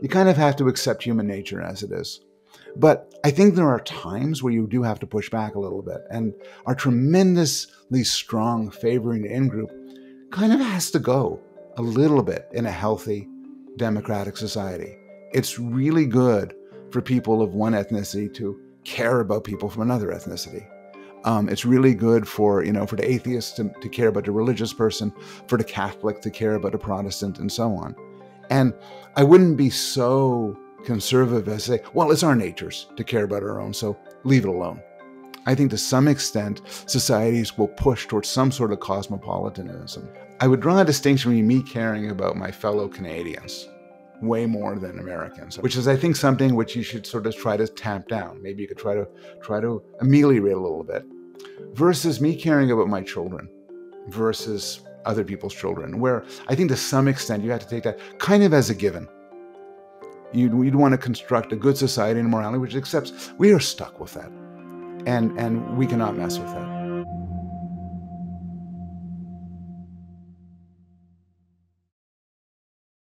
You kind of have to accept human nature as it is. But I think there are times where you do have to push back a little bit, and our tremendously strong favoring the in-group kind of has to go a little bit in a healthy democratic society. It's really good for people of one ethnicity to care about people from another ethnicity. It's really good for, for the atheist to care about the religious person, for the Catholic to care about the Protestant, and so on. And I wouldn't be so conservative as to say, well, it's our natures to care about our own, so leave it alone. I think to some extent, societies will push towards some sort of cosmopolitanism. I would draw a distinction between me caring about my fellow Canadians way more than Americans, which is, I think, something which you should sort of try to tamp down. Maybe you could try to ameliorate a little bit, versus me caring about my children versus other people's children, where I think to some extent you have to take that kind of as a given. You'd want to construct a good society and morality which accepts we are stuck with that, and we cannot mess with that.